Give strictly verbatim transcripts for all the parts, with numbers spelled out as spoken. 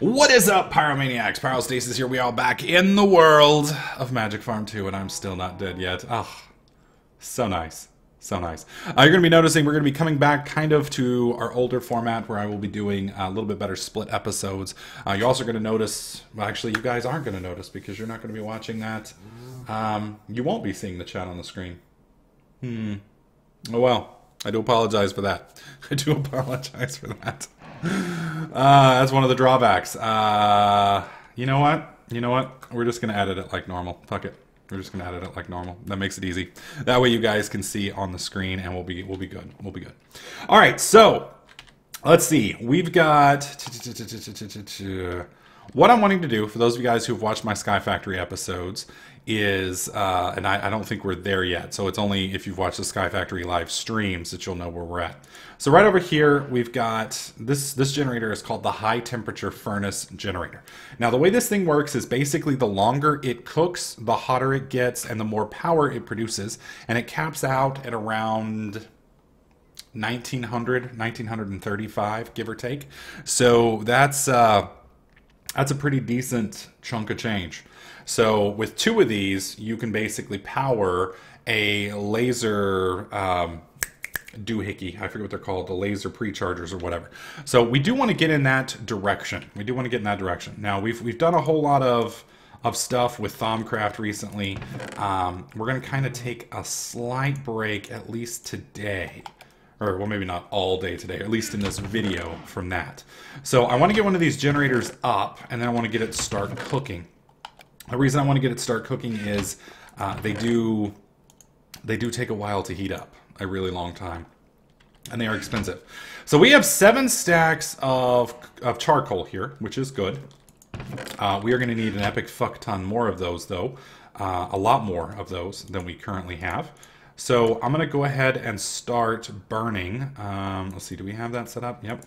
What is up, Pyromaniacs? Pyrostasis here. We are back in the world of Magic Farm two, and I'm still not dead yet. Oh, so nice. So nice. Uh, you're going to be noticing we're going to be coming back kind of to our older format where I will be doing a little bit better split episodes. Uh, you're also going to notice, well, actually you guys aren't going to notice because you're not going to be watching that. Um, you won't be seeing the chat on the screen. Hmm. Oh well, I do apologize for that. I do apologize for that. Uh, that's one of the drawbacks. Uh, you know what? You know what? We're just going to edit it like normal. Fuck it. We're just gonna edit it like normal. That makes it easy. That way you guys can see on the screen, and we'll be we'll be good. We'll be good. All right. So let's see. We've got what I'm wanting to do for those of you guys who've watched my Sky Factory episodes is, uh, and I, I don't think we're there yet. So it's only if you've watched the Sky Factory live streams that you'll know where we're at. So right over here we've got this. This generator is called the high temperature furnace generator. Now the way this thing works is basically the longer it cooks, the hotter it gets, and the more power it produces, and it caps out at around nineteen hundred, nineteen thirty-five, give or take. So that's uh, that's a pretty decent chunk of change. So with two of these, you can basically power a laser. Um, doohickey. I forget what they're called, the laser prechargers or whatever. So we do want to get in that direction. We do want to get in that direction. Now we've we've done a whole lot of of stuff with Thaumcraft recently. Um, we're going to kind of take a slight break, at least today, or well, maybe not all day today, or at least in this video from that. So I want to get one of these generators up, and then I want to get it to start cooking. The reason I want to get it to start cooking is uh, they do they do take a while to heat up. A really long time, and they are expensive. So we have seven stacks of of charcoal here, which is good. Uh, we are going to need an epic fuck ton more of those, though, uh, a lot more of those than we currently have. So I'm going to go ahead and start burning. Um, let's see, do we have that set up? Yep.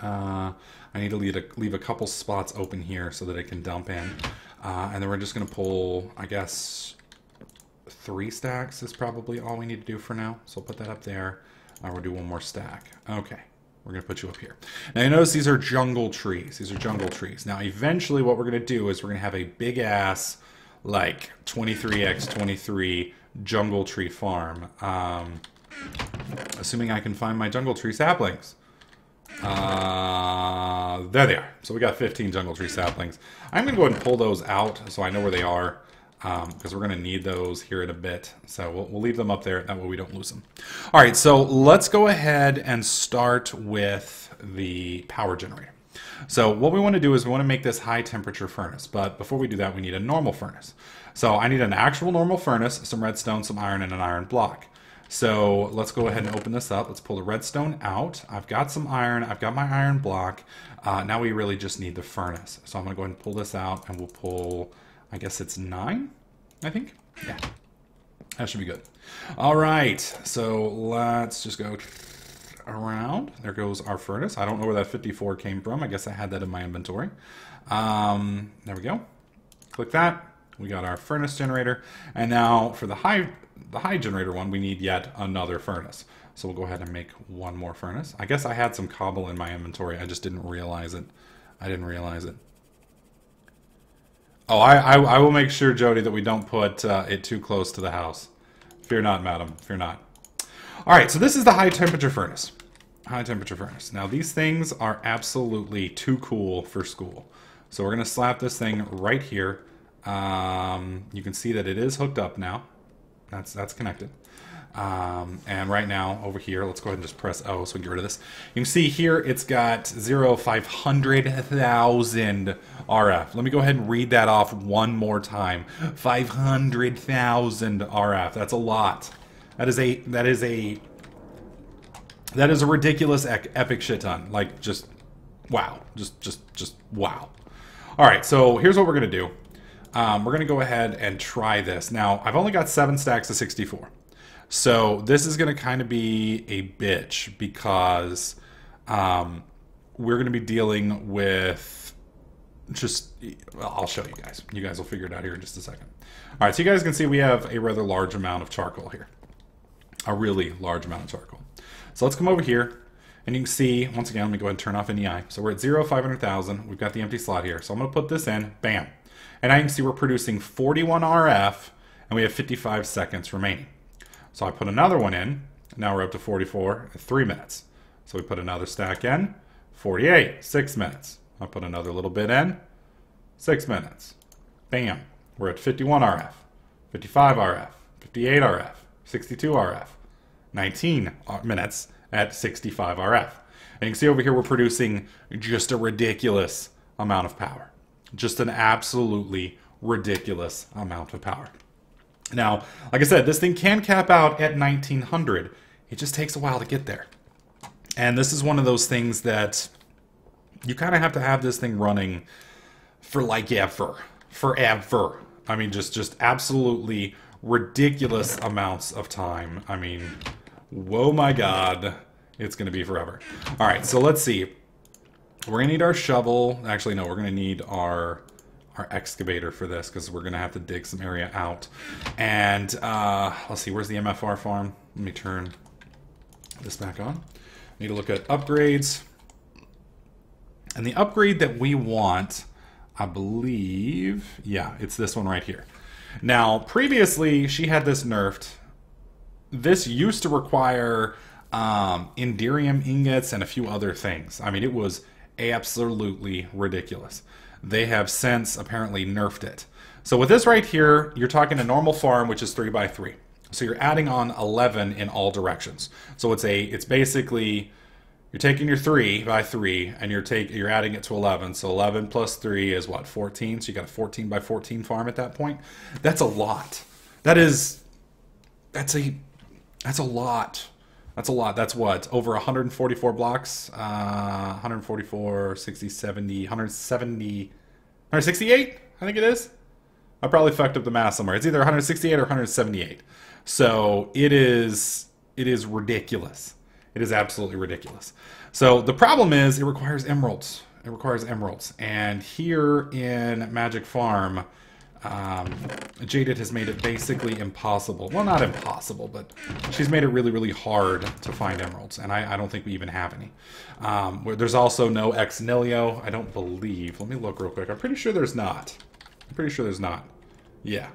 Uh, I need to leave a, leave a couple spots open here so that it can dump in, uh, and then we're just going to pull, I guess. Three stacks is probably all we need to do for now. So we'll put that up there. Uh, we'll do one more stack. Okay. We're going to put you up here. Now you notice these are jungle trees. These are jungle trees. Now eventually what we're going to do is we're going to have a big ass like twenty-three by twenty-three jungle tree farm. Um, assuming I can find my jungle tree saplings. Uh, there they are. So we got fifteen jungle tree saplings. I'm going to go ahead and pull those out so I know where they are. Because um, we're going to need those here in a bit. So we'll, we'll leave them up there. That way we don't lose them. All right, so let's go ahead and start with the power generator. So what we want to do is we want to make this high temperature furnace. But before we do that, we need a normal furnace. So I need an actual normal furnace, some redstone, some iron, and an iron block. So let's go ahead and open this up. Let's pull the redstone out. I've got some iron. I've got my iron block. Uh, now we really just need the furnace. So I'm going to go ahead and pull this out, and we'll pull... I guess it's nine, I think. Yeah, that should be good. All right, so let's just go around. There goes our furnace. I don't know where that fifty-four came from. I guess I had that in my inventory. Um, there we go. Click that. We got our furnace generator. And now for the high, the high generator one, we need yet another furnace. So we'll go ahead and make one more furnace. I guess I had some cobble in my inventory. I just didn't realize it. I didn't realize it. Oh, I, I, I will make sure, Jody, that we don't put uh, it too close to the house. Fear not, madam. Fear not. All right, so this is the high temperature furnace. High temperature furnace. Now, these things are absolutely too cool for school. So we're going to slap this thing right here. Um, you can see that it is hooked up now. That's, that's connected. Um, and right now, over here, let's go ahead and just press O so we can get rid of this. You can see here, it's got zero, five hundred thousand R F. Let me go ahead and read that off one more time. five hundred thousand R F. That's a lot. That is a, that is a, that is a ridiculous epic shit ton. Like, just, wow. Just, just, just, wow. All right, so here's what we're going to do. Um, we're going to go ahead and try this. Now, I've only got seven stacks of sixty-four. So this is going to kind of be a bitch because um, we're going to be dealing with just, well, I'll show you guys. You guys will figure it out here in just a second. All right, so you guys can see we have a rather large amount of charcoal here. A really large amount of charcoal. So let's come over here And you can see, once again, let me go ahead and turn off N E I. So we're at zero, five hundred thousand. We've got the empty slot here. So I'm going to put this in. Bam. And I can see we're producing forty-one R F, and we have fifty-five seconds remaining. So I put another one in. Now we're up to forty-four at three minutes. So we put another stack in. forty-eight, six minutes. I'll put another little bit in. Six minutes. Bam. We're at fifty-one R F, fifty-five R F, fifty-eight R F, sixty-two R F, nineteen minutes at sixty-five R F. And you can see over here we're producing just a ridiculous amount of power. Just an absolutely ridiculous amount of power. Now, like I said, this thing can cap out at nineteen hundred. It just takes a while to get there. And this is one of those things that you kind of have to have this thing running for like ever. Forever. I mean, just, just absolutely ridiculous amounts of time. I mean, whoa, my God. It's going to be forever. All right, so let's see. We're going to need our shovel. Actually, no, we're going to need our our excavator for this because we're going to have to dig some area out. And uh, let's see, where's the M F R farm? Let me turn this back on. Need to look at upgrades. And the upgrade that we want, I believe, yeah, it's this one right here. Now, previously, she had this nerfed. This used to require um, Enderium ingots and a few other things. I mean, it was absolutely ridiculous. They have since apparently nerfed it. So with this right here, you're talking a normal farm, which is three by three. So you're adding on eleven in all directions. So it's a, it's basically, you're taking your three by three and you're take you're adding it to eleven. So eleven plus three is what, fourteen. So you got a fourteen by fourteen farm at that point. That's a lot. That is, that's a, that's a lot. That's a lot. That's what, over one hundred forty-four blocks, uh, one hundred forty-four, sixty, seventy, one hundred seventy, one hundred sixty-eight, I think it is. I probably fucked up the math somewhere. It's either one hundred sixty-eight or one hundred seventy-eight. So it is, it is ridiculous. It is absolutely ridiculous. So the problem is it requires emeralds. It requires emeralds. And here in Magic Farm, um, Jaded has made it basically impossible. Well, not impossible, but she's made it really, really hard to find emeralds. And I, I don't think we even have any. Um, where there's also no Ex-Nilio, I don't believe. Let me look real quick. I'm pretty sure there's not. I'm pretty sure there's not. Yeah.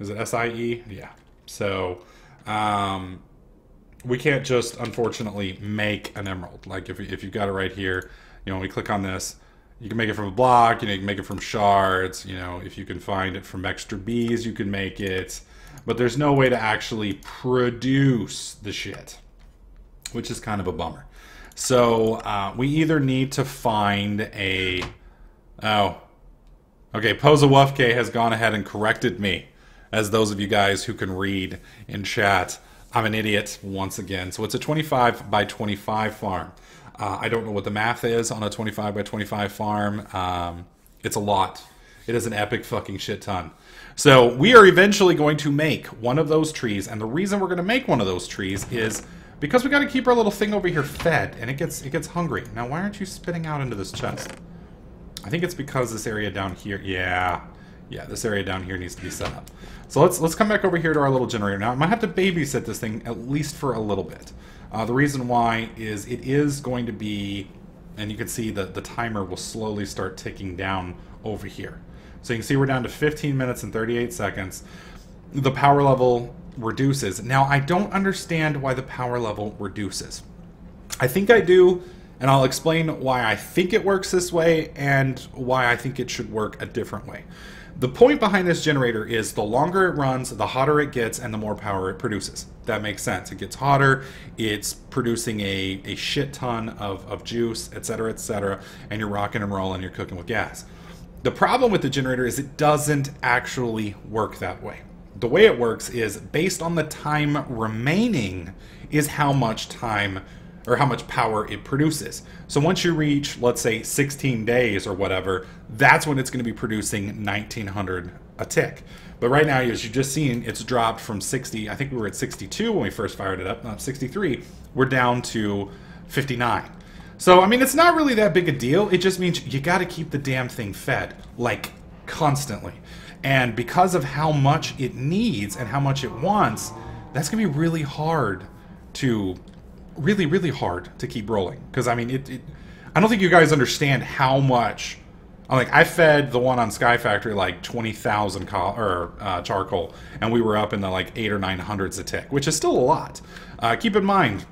Is it S I E? Yeah. So, um, we can't just, unfortunately, make an emerald. Like, if, if you've got it right here, you know, when we click on this, you can make it from a block, you know, you can make it from shards, you know, if you can find it from extra bees, you can make it. But there's no way to actually produce the shit, which is kind of a bummer. So, uh, we either need to find a... Oh... Okay, Pozawufke has gone ahead and corrected me, as those of you guys who can read in chat. I'm an idiot once again. So it's a twenty-five by twenty-five farm. Uh, I don't know what the math is on a twenty-five by twenty-five farm. Um, it's a lot. It is an epic fucking shit ton. So we are eventually going to make one of those trees, and the reason we're going to make one of those trees is because we got to keep our little thing over here fed, and it gets it gets hungry. Now, why aren't you spitting out into this chest? I think it's because this area down here, yeah, yeah, this area down here needs to be set up. So let's let's come back over here to our little generator. Now I might have to babysit this thing at least for a little bit. Uh, the reason why is it is going to be, and you can see that the timer will slowly start ticking down over here. So you can see we're down to fifteen minutes and thirty-eight seconds. The power level reduces. Now I don't understand why the power level reduces. I think I do. And I'll explain why I think it works this way and why I think it should work a different way. The point behind this generator is the longer it runs, the hotter it gets, and the more power it produces. That makes sense. It gets hotter, it's producing a, a shit ton of, of juice, et cetera, et cetera, and you're rocking and rolling, you're cooking with gas. The problem with the generator is it doesn't actually work that way. The way it works is based on the time remaining is how much time or how much power it produces. So once you reach, let's say, sixteen days or whatever, that's when it's gonna be producing nineteen hundred a tick. But right now, as you've just seen, it's dropped from sixty, I think we were at sixty-two when we first fired it up, not sixty-three, we're down to fifty-nine. So, I mean, it's not really that big a deal, it just means you gotta keep the damn thing fed, like, constantly. And because of how much it needs and how much it wants, that's gonna be really hard to really, really hard to keep rolling. Because, I mean, it, it... I don't think you guys understand how much... I'm like, I fed the one on Sky Factory like twenty thousand or uh, charcoal, and we were up in the like eight or nine hundreds a tick, which is still a lot. Uh, keep in mind,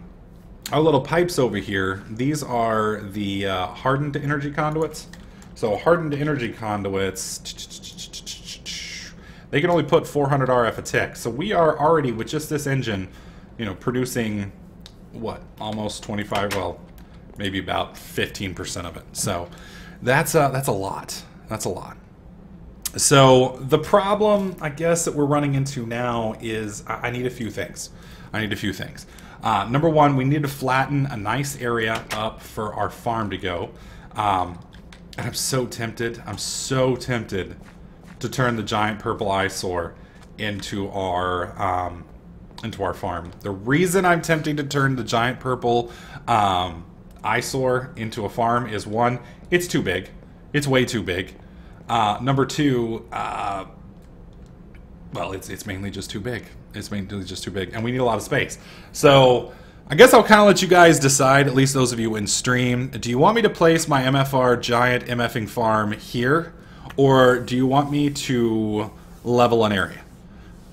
our little pipes over here, these are the uh, hardened to energy conduits. So hardened to energy conduits, they can only put four hundred R F a tick. So we are already, with just this engine, you know, producing what, almost twenty-five, well, maybe about fifteen percent of it. So. That's a, that's a lot. That's a lot. So the problem, I guess, that we're running into now is I need a few things. I need a few things. Uh, number one, we need to flatten a nice area up for our farm to go. Um, and I'm so tempted. I'm so tempted to turn the giant purple eyesore into our um, into our farm. The reason I'm tempting to turn the giant purple um, eyesore into a farm is, one, it's too big. It's way too big. Uh, number two, uh, well, it's it's mainly just too big. It's mainly just too big, and we need a lot of space. So I guess I'll kind of let you guys decide, at least those of you in stream, do you want me to place my M F R giant MFing farm here, or do you want me to level an area?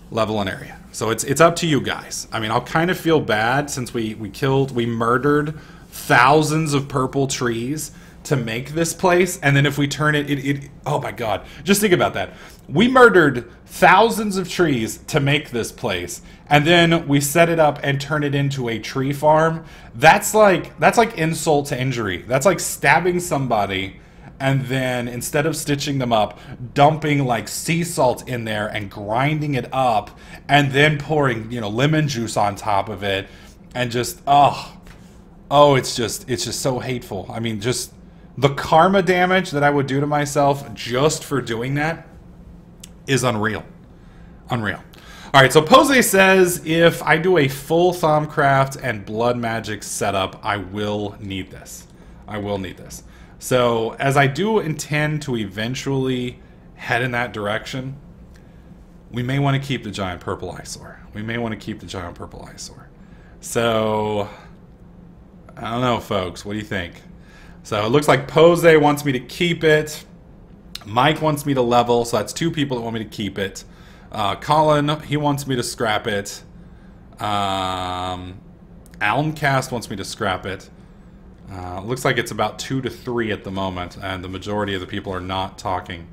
Level an area. So it's, it's up to you guys. I mean, I'll kind of feel bad since we, we killed, we murdered thousands of purple trees to make this place, and then if we turn it, it, it oh my god, just think about that. We murdered thousands of trees to make this place, and then we set it up and turn it into a tree farm. That's like, that's like insult to injury. That's like stabbing somebody and then, instead of stitching them up, dumping like sea salt in there and grinding it up and then pouring, you know, lemon juice on top of it, and just oh Oh, it's just, it's just so hateful. I mean, just the karma damage that I would do to myself just for doing that is unreal. Unreal. All right, so Pose says, if I do a full Thaumcraft and blood magic setup, I will need this. I will need this. So as I do intend to eventually head in that direction, we may want to keep the giant purple eyesore. We may want to keep the giant purple eyesore. So... I don't know, folks. What do you think? So it looks like Pose wants me to keep it. Mike wants me to level, so that's two people that want me to keep it. Uh, Colin, he wants me to scrap it. Um, Almcast wants me to scrap it. Uh, looks like it's about two to three at the moment, and the majority of the people are not talking.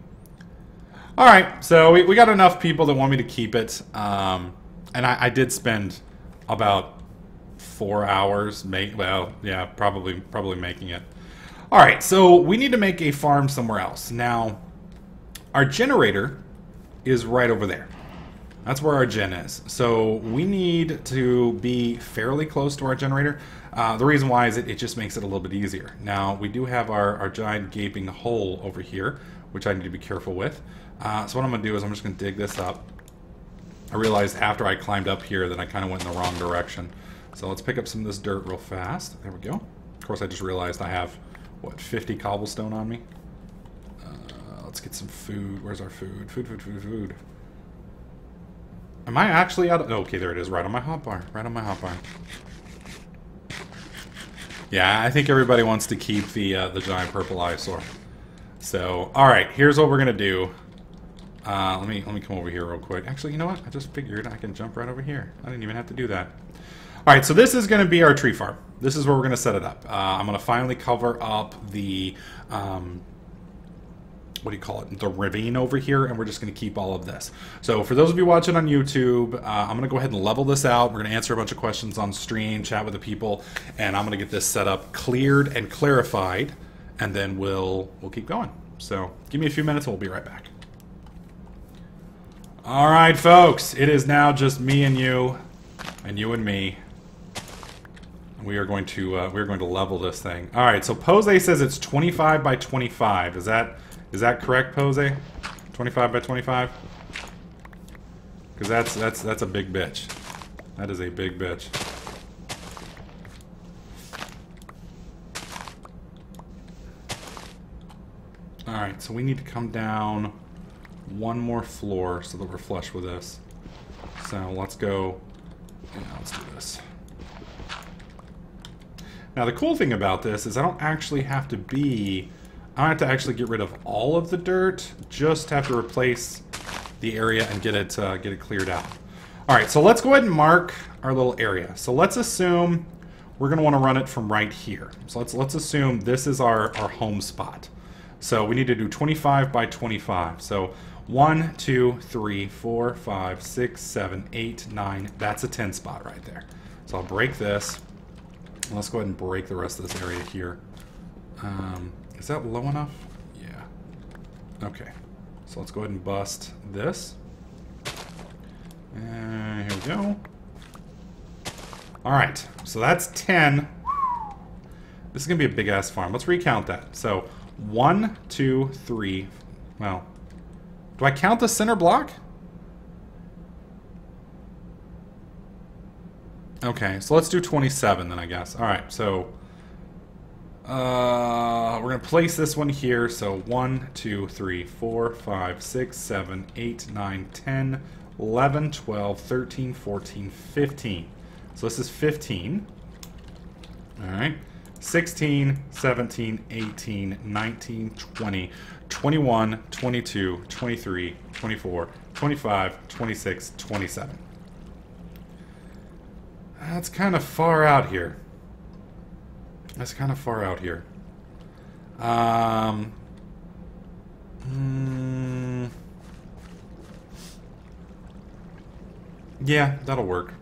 All right, so we, we got enough people that want me to keep it. Um, and I, I did spend about... four hours, make well yeah probably probably making it. All right, so we need to make a farm somewhere else. Now our generator is right over there. That's where our gen is, so we need to be fairly close to our generator. Uh, the reason why is it, it just makes it a little bit easier. Now we do have our, our giant gaping hole over here, which I need to be careful with. Uh, so what I'm gonna do is I'm just gonna dig this up. I realized after I climbed up here that I kind of went in the wrong direction. So let's pick up some of this dirt real fast. There we go. Of course, I just realized I have, what, fifty cobblestone on me? Uh, let's get some food. Where's our food? Food, food, food, food. Am I actually out of... Okay, there it is. Right on my hotbar. Right on my hotbar. Yeah, I think everybody wants to keep the, uh, the giant purple eyesore. So, all right. Here's what we're going to do. Uh, let me, let me come over here real quick. Actually, you know what? I just figured I can jump right over here. I didn't even have to do that. All right, so this is going to be our tree farm. This is where we're going to set it up. Uh, I'm going to finally cover up the, um, what do you call it, the ravine over here, and we're just going to keep all of this. So for those of you watching on YouTube, uh, I'm going to go ahead and level this out. We're going to answer a bunch of questions on stream, chat with the people, and I'm going to get this set up, cleared and clarified, and then we'll, we'll keep going. So give me a few minutes, and we'll be right back. All right, folks, it is now just me and you, and you and me. We are going to uh, we are going to level this thing. All right. So Pose says it's twenty-five by twenty-five. Is that is that correct, Pose? twenty-five by twenty-five. Because that's that's that's a big bitch. That is a big bitch. All right. So we need to come down one more floor so that we're flush with this. So let's go. Yeah, let's do this. Now the cool thing about this is I don't actually have to be, I don't have to actually get rid of all of the dirt, just have to replace the area and get it, uh, get it cleared out. Alright, so let's go ahead and mark our little area. So let's assume we're going to want to run it from right here. So let's, let's assume this is our, our home spot. So we need to do twenty-five by twenty-five. So one, two, three, four, five, six, seven, eight, nine. That's a ten spot right there. So I'll break this. Let's go ahead and break the rest of this area here. Um, is that low enough? Yeah. Okay. So let's go ahead and bust this. And here we go. Alright, so that's ten. This is going to be a big-ass farm. Let's recount that. So, one, two, three. Well, do I count the center block? Okay, so let's do twenty-seven then, I guess. Alright, so uh, we're going to place this one here. So, one, two, three, four, five, six, seven, eight, nine, ten, eleven, twelve, thirteen, fourteen, fifteen. So this is fifteen. All right. sixteen, seventeen, eighteen, nineteen, twenty, twenty-one, twenty-two, twenty-three, twenty-four, twenty-five, twenty-six, twenty-seven. That's kind of far out here. That's kind of far out here. Um, mm, yeah, that'll work.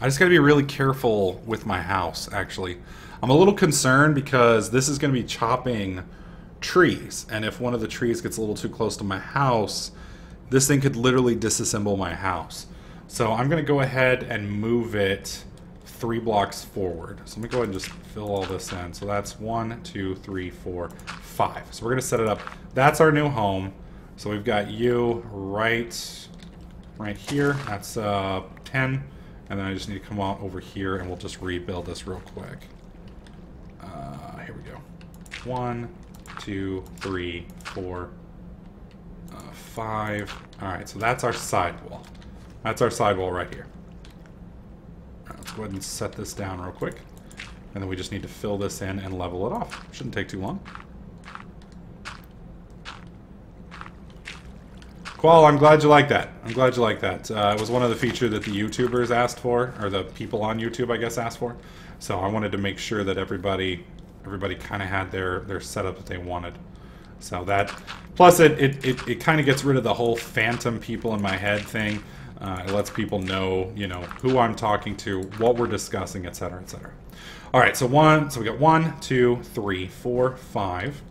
I just gotta be really careful with my house, actually. I'm a little concerned because this is gonna be chopping trees, and if one of the trees gets a little too close to my house, this thing could literally disassemble my house. So I'm gonna go ahead and move it three blocks forward. So let me go ahead and just fill all this in. So that's one, two, three, four, five. So we're gonna set it up. That's our new home. So we've got you right, right here. That's uh, ten. And then I just need to come on over here and we'll just rebuild this real quick. Uh, here we go. One, two, three, four, uh, five. All right, so that's our sidewall. That's our sidewall right here. All right, let's go ahead and set this down real quick. And then we just need to fill this in and level it off. Shouldn't take too long. Qual, I'm glad you like that. I'm glad you like that. Uh, it was one of the features that the YouTubers asked for, or the people on YouTube, I guess, asked for. So I wanted to make sure that everybody, everybody kind of had their their setup that they wanted. So that, plus it it it, it kind of gets rid of the whole phantom people in my head thing. Uh, it lets people know, you know, who I'm talking to, what we're discussing, et cetera, et cetera. All right, so one, so we got one, two, three, four, five.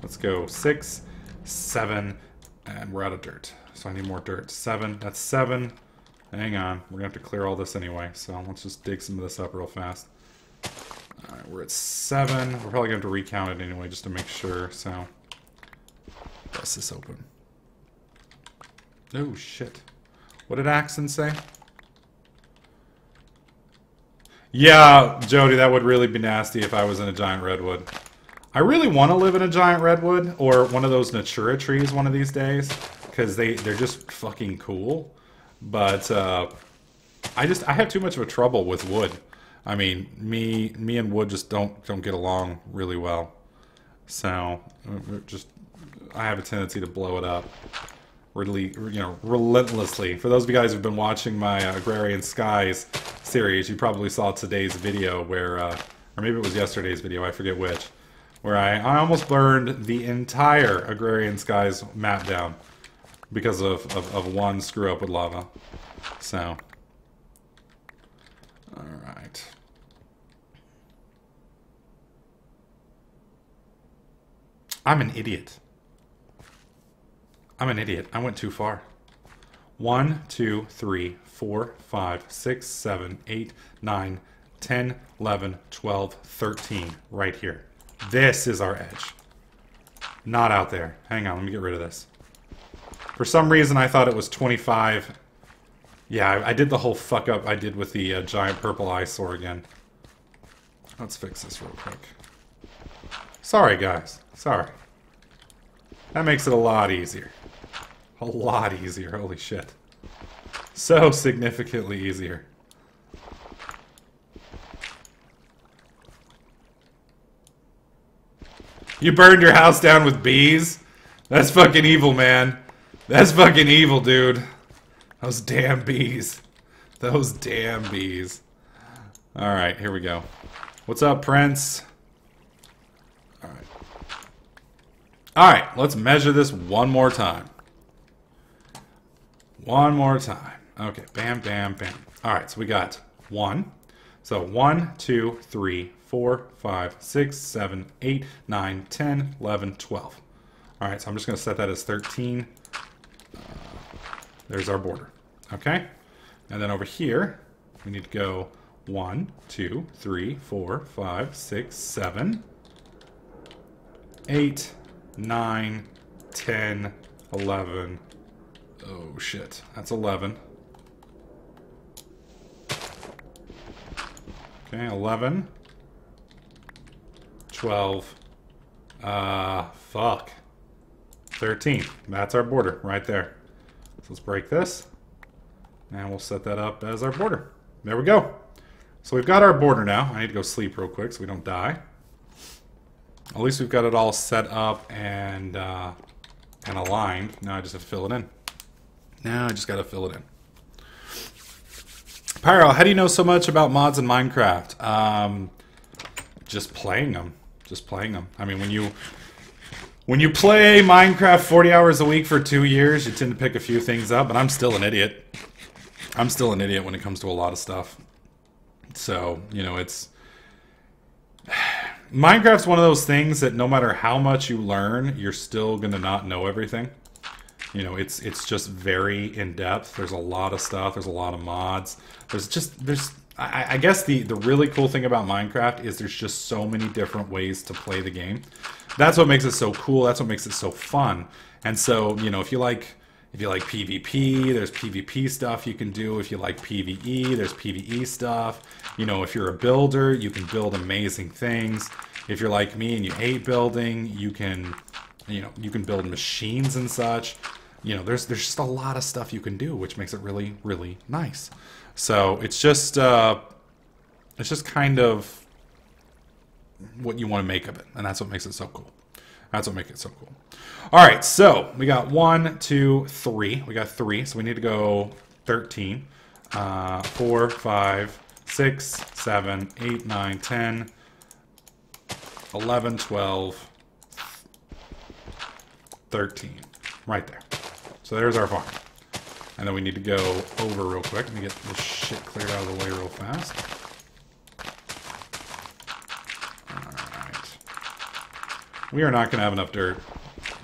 Let's go six, seven. And we're out of dirt, so I need more dirt. Seven, that's seven. Hang on, we're gonna have to clear all this anyway, so let's just dig some of this up real fast. All right, we're at seven. We're probably gonna have to recount it anyway, just to make sure, so. Bust this open. Oh, shit. What did Axon say? Yeah, Jody, that would really be nasty if I was in a giant redwood. I really want to live in a giant redwood or one of those Natura trees one of these days because they, they're just fucking cool. But uh, I just I have too much of a trouble with wood. I mean, me me and wood just don't don't get along really well. So we're just I have a tendency to blow it up really, you know, relentlessly. For those of you guys who've been watching my uh, Agrarian Skies series, you probably saw today's video where, uh, or maybe it was yesterday's video, I forget which. Where I, I almost burned the entire Agrarian Skies map down because of, of, of one screw up with lava. So. Alright. I'm an idiot. I'm an idiot. I went too far. One, two, three, four, five, six, seven, eight, nine, ten, eleven, twelve, thirteen. Right here. This is our edge. Not out there. Hang on, let me get rid of this. For some reason, I thought it was twenty-five. Yeah, I, I did the whole fuck up I did with the uh, giant purple eyesore again. Let's fix this real quick. Sorry, guys. Sorry. That makes it a lot easier. A lot easier. Holy shit. So significantly easier. You burned your house down with bees? That's fucking evil, man. That's fucking evil, dude. Those damn bees. Those damn bees. Alright, here we go. What's up, Prince? Alright. Alright, let's measure this one more time. One more time. Okay, bam, bam, bam. Alright, so we got one. So one, two, three, four, five, six, seven, eight, nine, ten, eleven, twelve. Alright, so I'm just going to set that as thirteen. Uh, there's our border. Okay? And then over here, we need to go one, two, three, four, five, six, seven, eight, nine, ten, eleven. Oh shit, that's eleven. Okay, eleven. twelve. Uh, fuck. thirteen. That's our border right there. So let's break this. And we'll set that up as our border. There we go. So we've got our border now. I need to go sleep real quick so we don't die. At least we've got it all set up and uh, and aligned. Now I just have to fill it in. Now I just got to fill it in. Pyro, how do you know so much about mods in Minecraft? Um, just playing them. Just playing them. I mean, when you when you play Minecraft forty hours a week for two years, you tend to pick a few things up. But I'm still an idiot. I'm still an idiot when it comes to a lot of stuff. So, you know, it's... Minecraft's one of those things that no matter how much you learn, you're still going to not know everything. You know, it's it's just very in-depth. There's a lot of stuff. There's a lot of mods. There's just... there's. I, I guess the, the really cool thing about Minecraft is there's just so many different ways to play the game. That's what makes it so cool. That's what makes it so fun. And so, you know, if you like... If you like PvP, there's PvP stuff you can do. If you like PvE, there's PvE stuff. You know, if you're a builder, you can build amazing things. If you're like me and you hate building, you can, you know, you can build machines and such. You know, there's there's just a lot of stuff you can do, which makes it really, really nice. So it's just uh, it's just kind of what you want to make of it, and that's what makes it so cool. That's what makes it so cool. All right, so we got one, two, three. We got three, so we need to go thirteen. Uh, four, five, six, seven, eight, nine, ten, eleven, twelve, thirteen. Right there. So there's our farm. And then we need to go over real quick. Let me get this shit cleared out of the way real fast. We are not going to have enough dirt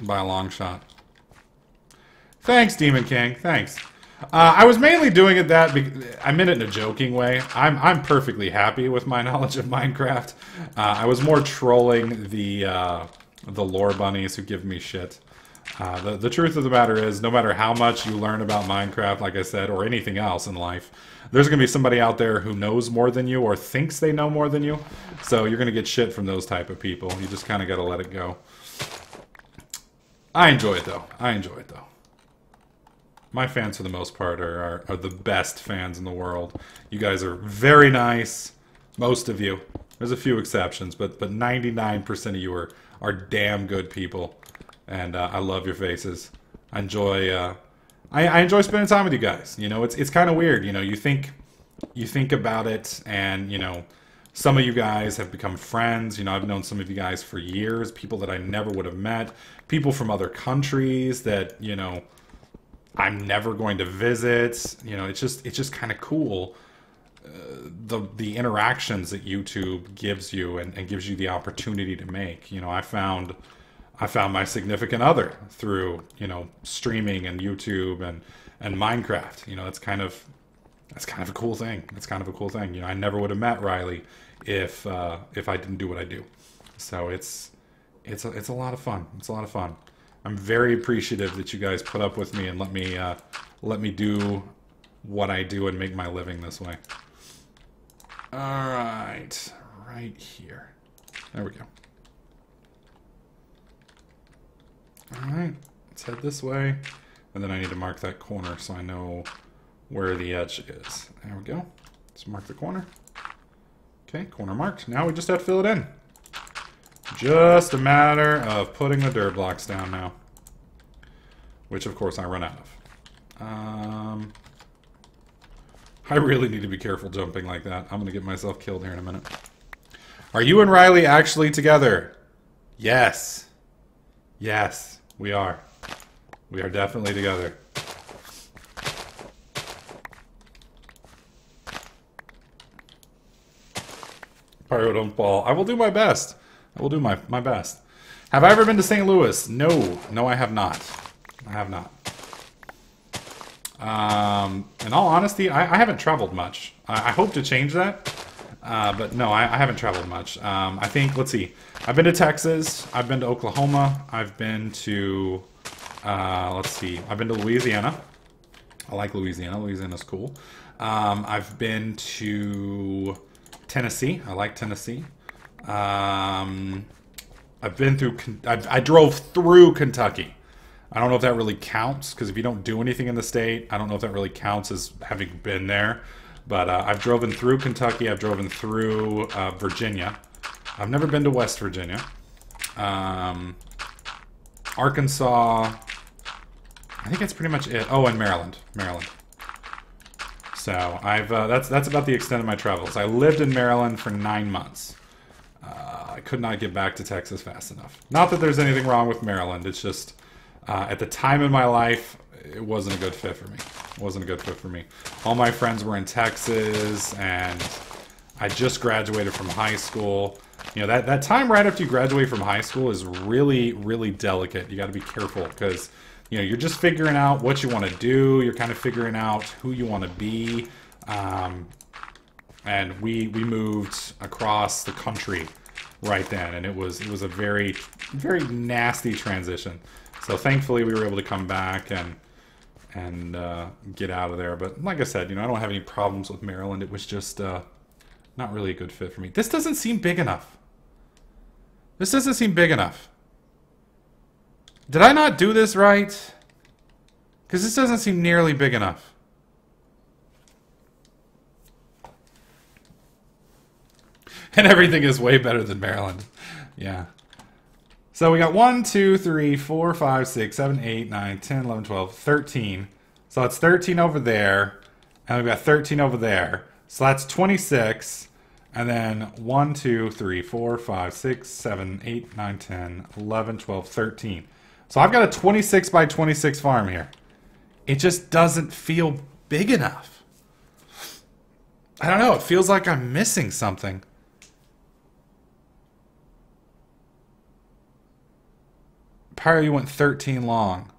by a long shot. Thanks, Demon King. Thanks. Uh, I was mainly doing it that... Be I meant it in a joking way. I'm, I'm perfectly happy with my knowledge of Minecraft. Uh, I was more trolling the, uh, the lore bunnies who give me shit. Uh, the, the truth of the matter is, no matter how much you learn about Minecraft, like I said, or anything else in life, there's going to be somebody out there who knows more than you or thinks they know more than you. So you're going to get shit from those type of people. You just kind of got to let it go. I enjoy it, though. I enjoy it, though. My fans, for the most part, are, are, are the best fans in the world. You guys are very nice. Most of you. There's a few exceptions, but, but ninety-nine percent of you are, are damn good people. And uh, I love your faces. I enjoy... Uh, I, I enjoy spending time with you guys. You know, it's it's kind of weird. You know, you think you think about it, and you know, some of you guys have become friends. You know, I've known some of you guys for years. People that I never would have met. People from other countries that you know I'm never going to visit. You know, it's just it's just kind of cool. Uh, the the interactions that YouTube gives you and, and gives you the opportunity to make. You know, I found. I found my significant other through, you know, streaming and YouTube and, and Minecraft. You know, that's kind of, that's kind of a cool thing. That's kind of a cool thing. You know, I never would have met Riley if, uh, if I didn't do what I do. So it's, it's a, it's a lot of fun. It's a lot of fun. I'm very appreciative that you guys put up with me and let me, uh, let me do what I do and make my living this way. All right. Right here. There we go. Alright, let's head this way. And then I need to mark that corner so I know where the edge is. There we go. Let's mark the corner. Okay, corner marked. Now we just have to fill it in. Just a matter of putting the dirt blocks down now. Which, of course, I run out of. Um, I really need to be careful jumping like that. I'm going to get myself killed here in a minute. Are you and Riley actually together? Yes. Yes, we are. We are definitely together. Pyro, don't fall. I will do my best. I will do my, my best. Have I ever been to Saint Louis? No. No, I have not. I have not. Um, in all honesty, I, I haven't traveled much. I, I hope to change that. Uh, but no, I, I haven't traveled much. Um, I think, let's see. I've been to Texas. I've been to Oklahoma. I've been to... Uh, let's see. I've been to Louisiana. I like Louisiana. Louisiana's cool. Um, I've been to Tennessee. I like Tennessee. Um, I've been through... I, I drove through Kentucky. I don't know if that really counts, because if you don't do anything in the state, I don't know if that really counts as having been there. But uh, I've driven through Kentucky. I've driven through uh, Virginia. I've never been to West Virginia. Um, Arkansas... I think that's pretty much it. Oh, and Maryland. Maryland. So I've uh, that's that's about the extent of my travels. I lived in Maryland for nine months. Uh, I could not get back to Texas fast enough. Not that there's anything wrong with Maryland. It's just uh, at the time in my life, it wasn't a good fit for me. It wasn't a good fit for me. All my friends were in Texas, and I just graduated from high school. You know, that, that time right after you graduate from high school is really, really delicate. You got to be careful because, you know, you're just figuring out what you want to do. You're kind of figuring out who you want to be. Um, and we we moved across the country right then, and it was it was a very, very nasty transition. So thankfully, we were able to come back and and uh, get out of there. But like I said, you know, I don't have any problems with Maryland. It was just uh, not really a good fit for me. This doesn't seem big enough. This doesn't seem big enough. Did I not do this right? Because this doesn't seem nearly big enough. And everything is way better than Maryland. Yeah. So we got one, two, three, four, five, six, seven, eight, nine, ten, eleven, twelve, thirteen. So that's thirteen over there. And we've got thirteen over there. So that's twenty-six. And then one, two, three, four, five, six, seven, eight, nine, ten, eleven, twelve, thirteen. So I've got a twenty-six by twenty-six farm here. It just doesn't feel big enough. I don't know. It feels like I'm missing something. Pyro, you went thirteen long.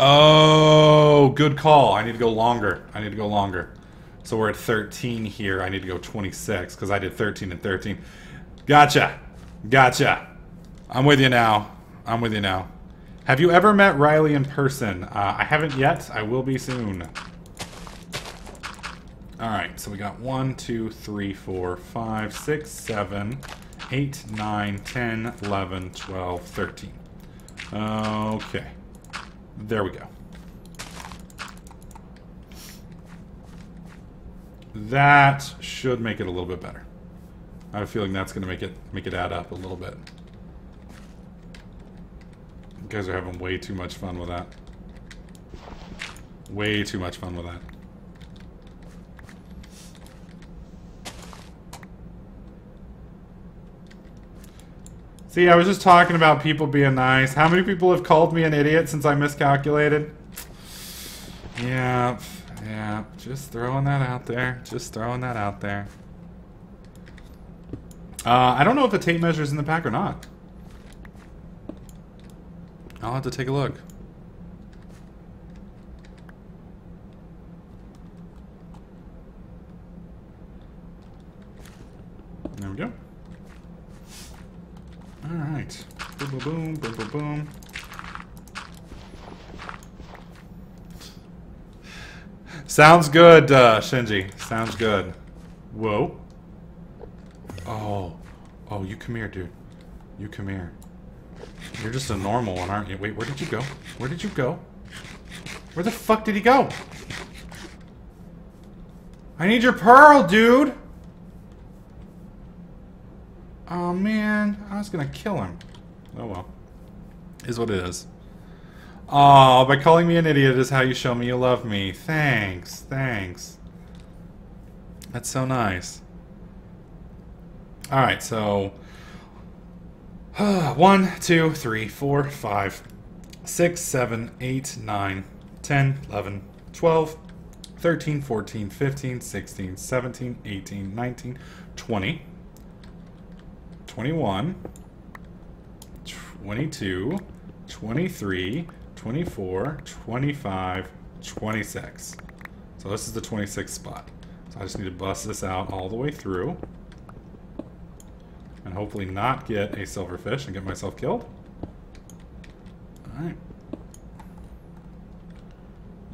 Oh, good call. I need to go longer. I need to go longer. So we're at thirteen here. I need to go twenty-six because I did thirteen and thirteen. Gotcha. Gotcha. I'm with you now. I'm with you now. Have you ever met Riley in person? Uh, I haven't yet. I will be soon. Alright, so we got one, two, three, four, five, six, seven, eight, nine, ten, eleven, twelve, thirteen. Okay. There we go. That should make it a little bit better. I have a feeling that's going to make it make it add up a little bit. You guys are having way too much fun with that. Way too much fun with that. See, I was just talking about people being nice. How many people have called me an idiot since I miscalculated? Yeah, yeah. Just throwing that out there. Just throwing that out there. Uh, I don't know if the tape measure is in the pack or not. I'll have to take a look. There we go. Alright. Boom, boom, boom, boom, boom, boom. Sounds good, uh, Shinji. Sounds good. Whoa. Oh, oh, you come here, dude. You come here. You're just a normal one, aren't you? Wait, where did you go? Where did you go? Where the fuck did he go? I need your pearl, dude! Oh man, I was gonna kill him. Oh well. Is what it is. Oh, by calling me an idiot is how you show me you love me. Thanks, thanks. That's so nice. Alright, so... one, two, three, four, five, six, seven, eight, nine, ten, eleven, twelve, thirteen, fourteen, fifteen, sixteen, seventeen, eighteen, nineteen, twenty, twenty-one, twenty-two, twenty-three, twenty-four, twenty-five, twenty-six. So this is the twenty-sixth spot. So I just need to bust this out all the way through. And hopefully not get a silverfish and get myself killed. Alright.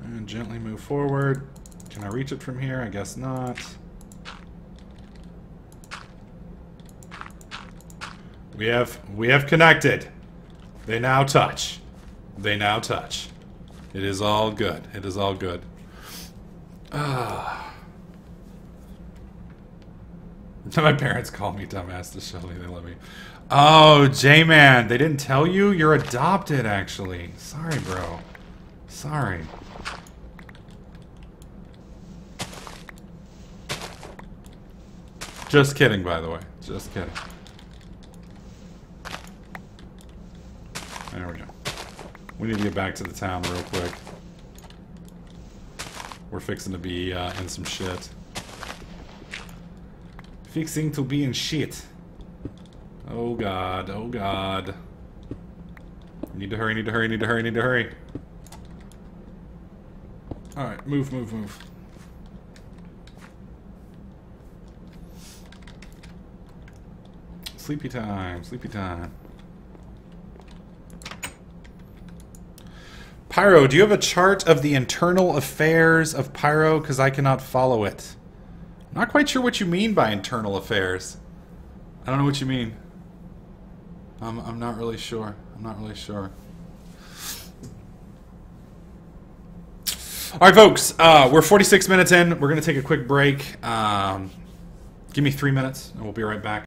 And gently move forward. Can I reach it from here? I guess not. We have we have connected. They now touch. They now touch. It is all good. It is all good. Ah. My parents call me dumbass to Shelly. They love me. Oh, J-Man. They didn't tell you? You're adopted, actually. Sorry, bro. Sorry. Just kidding, by the way. Just kidding. There we go. We need to get back to the town real quick. We're fixing to be uh, in some shit. Fixing to be in shit. Oh god, oh god. Need to hurry, need to hurry, need to hurry, need to hurry. Alright, move, move, move. Sleepy time, sleepy time. Pyro, do you have a chart of the internal affairs of Pyro? Because I cannot follow it. Not quite sure what you mean by internal affairs. I don't know what you mean. I'm, I'm not really sure. I'm not really sure. All right, folks. Uh, we're forty-six minutes in. We're going to take a quick break. Um, give me three minutes, and we'll be right back.